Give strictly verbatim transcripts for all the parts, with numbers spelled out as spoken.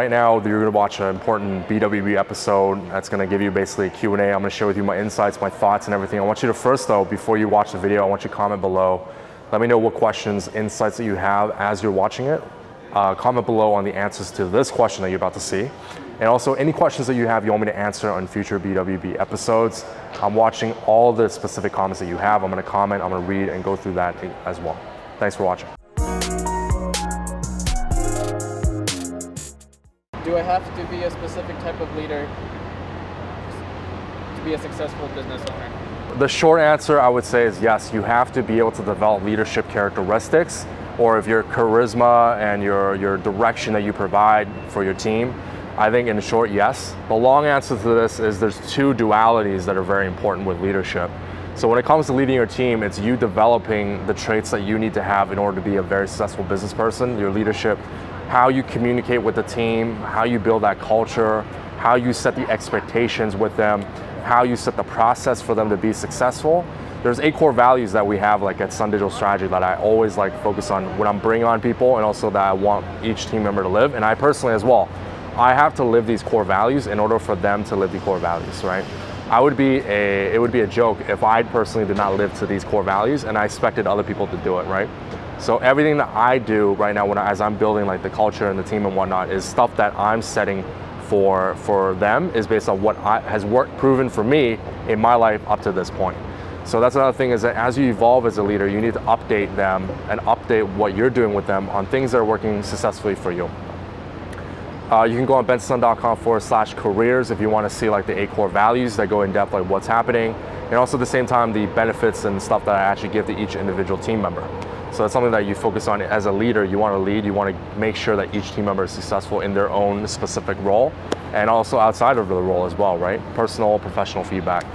Right now, you're going to watch an important B W B episode that's going to give you basically a Q and A. I'm going to share with you my insights, my thoughts, and everything. I want you to first, though, before you watch the video, I want you to comment below. Let me know what questions, insights that you have as you're watching it. Uh, comment below on the answers to this question that you're about to see. And also, any questions that you have you want me to answer on future B W B episodes. I'm watching all the specific comments that you have. I'm going to comment, I'm going to read, and go through that as well. Thanks for watching. Do I have to be a specific type of leader to be a successful business owner? The short answer I would say is yes, you have to be able to develop leadership characteristics, or if your charisma and your, your direction that you provide for your team, I think in short, yes. The long answer to this is there's two dualities that are very important with leadership. So when it comes to leading your team, it's you developing the traits that you need to have in order to be a very successful business person, your leadership, how you communicate with the team, how you build that culture, how you set the expectations with them, how you set the process for them to be successful. There's eight core values that we have like at Sun Digital Strategy that I always like focus on when I'm bringing on people, and also that I want each team member to live, and I personally as well. I have to live these core values in order for them to live the core values, right? I would be a, it would be a joke if I personally did not live to these core values and I expected other people to do it, right? So everything that I do right now when I, as I'm building like the culture and the team and whatnot is stuff that I'm setting for for them is based on what I, has worked proven for me in my life up to this point. So that's another thing, is that as you evolve as a leader, you need to update them and update what you're doing with them on things that are working successfully for you. Uh, you can go on bensonsung.com forward slash careers if you want to see like the eight core values that go in depth like what's happening, and also at the same time the benefits and stuff that I actually give to each individual team member. So that's something that you focus on as a leader. You want to lead, you want to make sure that each team member is successful in their own specific role, and also outside of the role as well, right? Personal, professional feedback.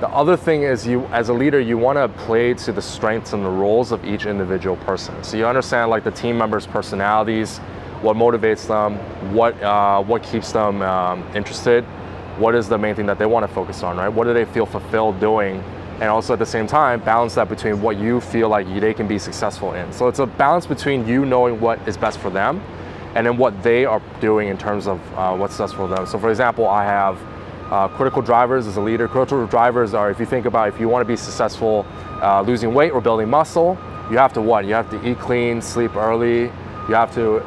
The other thing is, you as a leader, you want to play to the strengths and the roles of each individual person. So you understand like the team members' personalities, what motivates them, what, uh, what keeps them um, interested, what is the main thing that they want to focus on, right? What do they feel fulfilled doing? And also at the same time, balance that between what you feel like they can be successful in. So it's a balance between you knowing what is best for them and then what they are doing in terms of uh, what's successful for them. So for example, I have uh, critical drivers as a leader. Critical drivers are, if you think about, if you want to be successful uh, losing weight or building muscle, you have to what? You have to eat clean, sleep early. You have to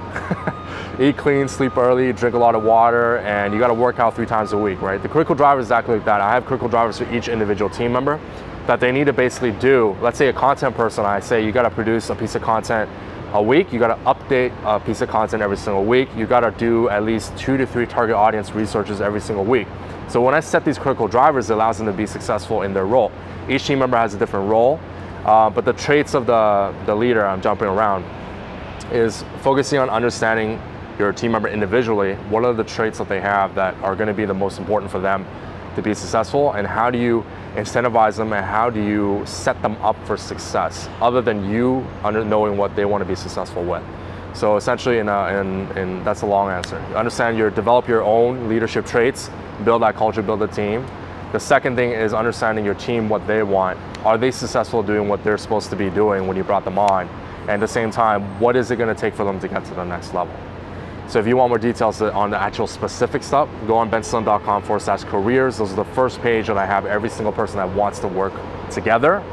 eat clean, sleep early, drink a lot of water, and you got to work out three times a week, right? The critical driver is exactly like that. I have critical drivers for each individual team member that they need to basically do. Let's say a content person, I say you got to produce a piece of content a week. You got to update a piece of content every single week. You got to do at least two to three target audience researches every single week. So when I set these critical drivers, it allows them to be successful in their role. Each team member has a different role, uh, but the traits of the, the leader, I'm jumping around, is focusing on understanding your team member individually. What are the traits that they have that are going to be the most important for them to be successful, and how do you incentivize them and how do you set them up for success other than you under knowing what they want to be successful with? So essentially, in, a, in, in that's a long answer. You understand your, develop your own leadership traits, build that culture, build the team. The second thing is understanding your team, what they want. Are they successful doing what they're supposed to be doing when you brought them on? And at the same time, what is it going to take for them to get to the next level? So if you want more details on the actual specific stuff, go on bensonsung.com forward slash careers. Those are the first page that I have every single person that wants to work together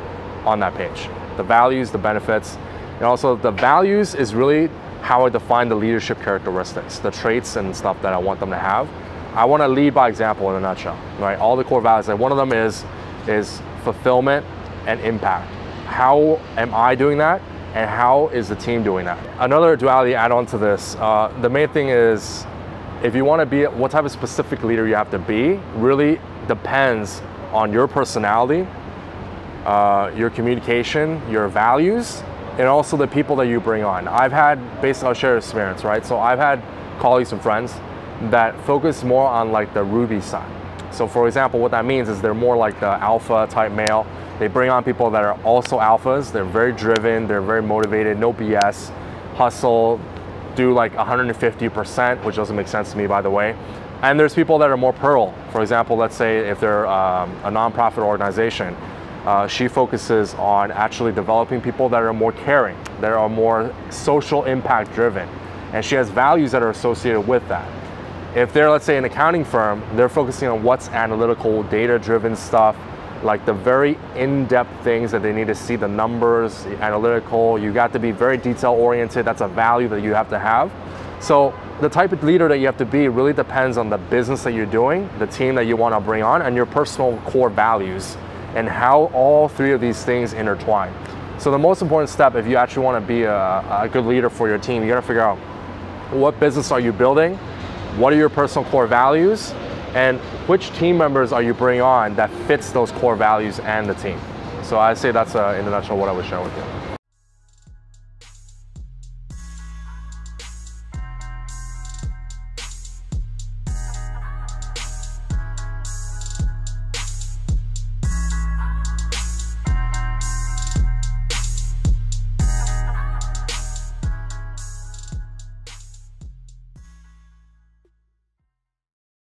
on that page. The values, the benefits, and also the values is really how I define the leadership characteristics, the traits and stuff that I want them to have. I want to lead by example in a nutshell, right? All the core values, and one of them is, is fulfillment and impact. How am I doing that? And how is the team doing that? Another duality add on to this, uh, the main thing is, if you want to be what type of specific leader you have to be really depends on your personality, uh, your communication, your values, and also the people that you bring on. I've had, basically I'll share experience, right? So I've had colleagues and friends that focus more on like the Ruby side. So for example, what that means is they're more like the alpha type male. They bring on people that are also alphas. They're very driven, they're very motivated, no B S, hustle, do like one hundred fifty percent, which doesn't make sense to me, by the way. And there's people that are more pearl. For example, let's say if they're um, a nonprofit organization, uh, she focuses on actually developing people that are more caring, that are more social impact driven. And she has values that are associated with that. If they're, let's say, an accounting firm, they're focusing on what's analytical, data-driven stuff, like the very in-depth things that they need to see, the numbers, the analytical. You got to be very detail-oriented. That's a value that you have to have. So the type of leader that you have to be really depends on the business that you're doing, the team that you want to bring on, and your personal core values, and how all three of these things intertwine. So the most important step, if you actually want to be a, a good leader for your team, you got to figure out what business are you building, what are your personal core values, and which team members are you bringing on that fits those core values and the team. So I say that's, uh, in a nutshell, what I would share with you.